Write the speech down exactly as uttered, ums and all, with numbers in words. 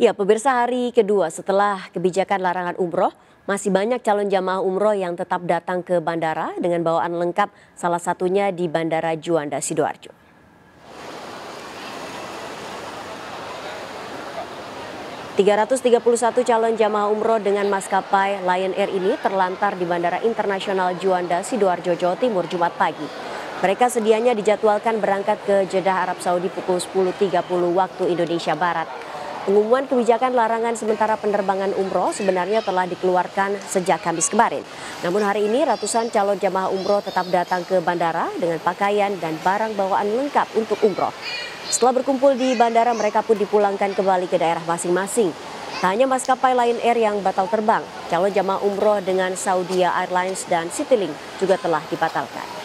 Ya, pemirsa, hari kedua setelah kebijakan larangan umroh, masih banyak calon jamaah umroh yang tetap datang ke bandara dengan bawaan lengkap, salah satunya di Bandara Juanda Sidoarjo. tiga ratus tiga puluh satu calon jamaah umroh dengan maskapai Lion Air ini terlantar di Bandara Internasional Juanda Sidoarjo, Jawa Timur, Jumat pagi. Mereka sedianya dijadwalkan berangkat ke Jeddah, Arab Saudi pukul sepuluh tiga puluh waktu Indonesia Barat. Pengumuman kebijakan larangan sementara penerbangan umroh sebenarnya telah dikeluarkan sejak Kamis kemarin. Namun hari ini ratusan calon jamaah umroh tetap datang ke bandara dengan pakaian dan barang bawaan lengkap untuk umroh. Setelah berkumpul di bandara, mereka pun dipulangkan kembali ke daerah masing-masing. Tak hanya maskapai Lion Air yang batal terbang, calon jamaah umroh dengan Saudi Airlines dan Citilink juga telah dibatalkan.